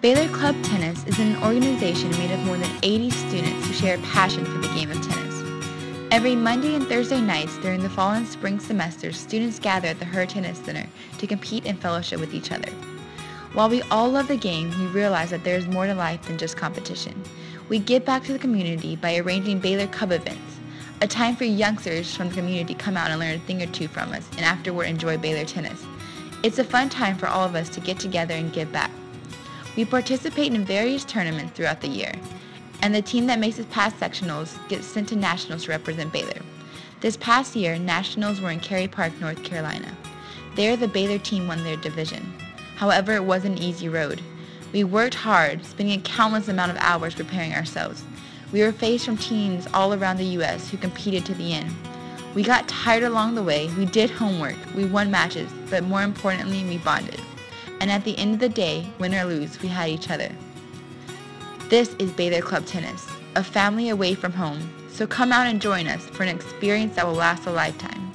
Baylor Club Tennis is an organization made of more than 80 students who share a passion for the game of tennis. Every Monday and Thursday nights during the fall and spring semesters, students gather at the Hurd Tennis Center to compete and fellowship with each other. While we all love the game, we realize that there is more to life than just competition. We give back to the community by arranging Baylor Cub events, a time for youngsters from the community to come out and learn a thing or two from us and afterward enjoy Baylor tennis. It's a fun time for all of us to get together and give back. We participate in various tournaments throughout the year, and the team that makes it past sectionals gets sent to nationals to represent Baylor. This past year, nationals were in Kerry Park, North Carolina. There, the Baylor team won their division. However, it wasn't an easy road. We worked hard, spending a countless amount of hours preparing ourselves. We were faced from teams all around the U.S. who competed to the end. We got tired along the way, we did homework, we won matches, but more importantly, we bonded. And at the end of the day, win or lose, we had each other. This is Baylor Club Tennis, a family away from home. So come out and join us for an experience that will last a lifetime.